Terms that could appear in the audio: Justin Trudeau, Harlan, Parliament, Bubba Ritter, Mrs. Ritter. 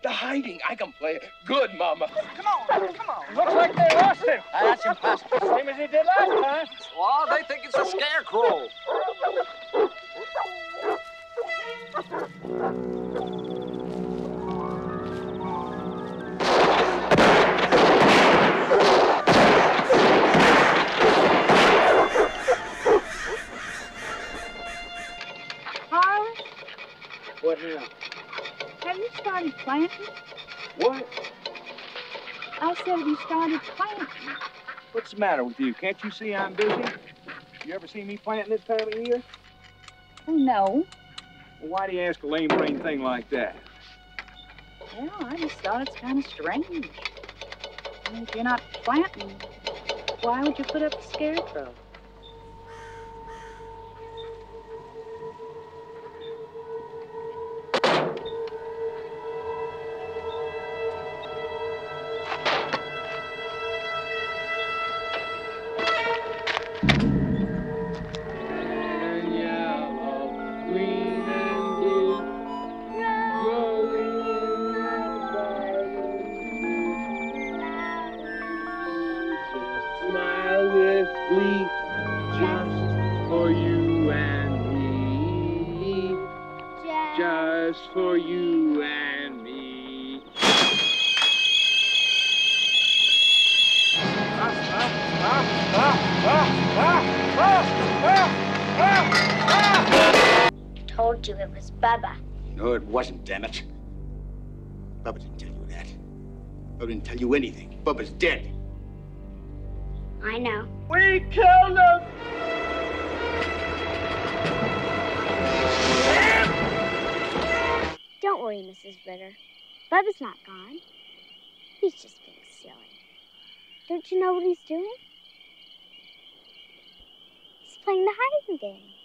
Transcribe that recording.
They're hiding. I can play it. Good, Mama. Come on, come on. Looks like they lost him. That's impossible. Same as he did last time. Well, they think it's a scarecrow. Harlan? What now? Have you started planting? What? I said, have you started planting? What's the matter with you? Can't you see I'm busy? You ever see me planting this time of year? No. Well, why do you ask a lame-brained thing like that? Well, I just thought it's kind of strange. I mean, if you're not planting, why would you put up the scarecrow? Told you it was Bubba. No, it wasn't, damn it. Bubba didn't tell you that. Bubba didn't tell you anything. Bubba's dead. I know. We killed him! Don't worry, Mrs. Ritter. Bubba's not gone. He's just being silly. Don't you know what he's doing? He's playing the hiding game.